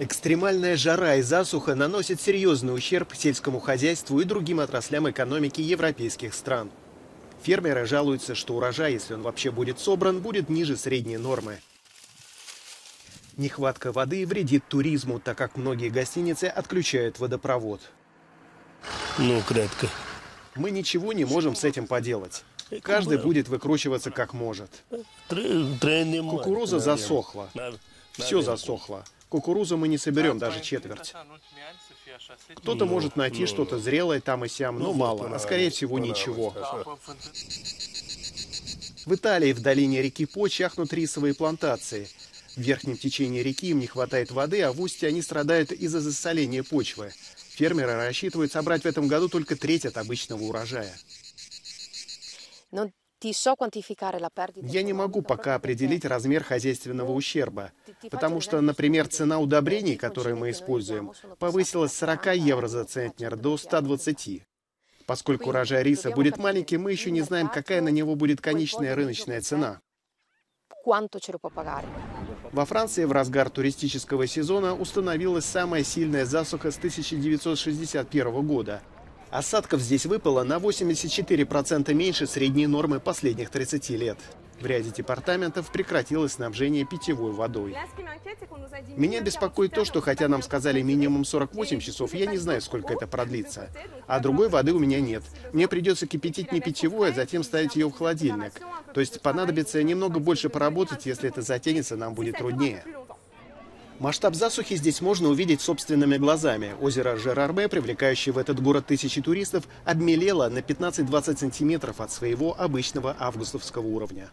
Экстремальная жара и засуха наносят серьезный ущерб сельскому хозяйству и другим отраслям экономики европейских стран. Фермеры жалуются, что урожай, если он вообще будет собран, будет ниже средней нормы. Нехватка воды вредит туризму, так как многие гостиницы отключают водопровод. Ну, кратко. Мы ничего не можем с этим поделать. Каждый будет выкручиваться как может. Кукуруза засохла. Все засохло. Кукурузу мы не соберем даже четверть. Кто-то может найти что-то зрелое там и сям, но мало, а скорее всего ничего. В Италии в долине реки По чахнут рисовые плантации. В верхнем течении реки им не хватает воды, а в устье они страдают из-за засоления почвы. Фермеры рассчитывают собрать в этом году только треть от обычного урожая. Я не могу пока определить размер хозяйственного ущерба, потому что, например, цена удобрений, которые мы используем, повысилась с 40 евро за центнер до 120. Поскольку урожай риса будет маленький, мы еще не знаем, какая на него будет конечная рыночная цена. Во Франции в разгар туристического сезона установилась самая сильная засуха с 1961 года. Осадков здесь выпало на 84% меньше средней нормы последних 30 лет. В ряде департаментов прекратилось снабжение питьевой водой. Меня беспокоит то, что хотя нам сказали минимум 48 часов, я не знаю, сколько это продлится. А другой воды у меня нет. Мне придется кипятить не питьевую, а затем ставить ее в холодильник. То есть понадобится немного больше поработать, если это затянется, нам будет труднее. Масштаб засухи здесь можно увидеть собственными глазами. Озеро Жерарме, привлекающее в этот город тысячи туристов, обмелело на 15-20 сантиметров от своего обычного августовского уровня.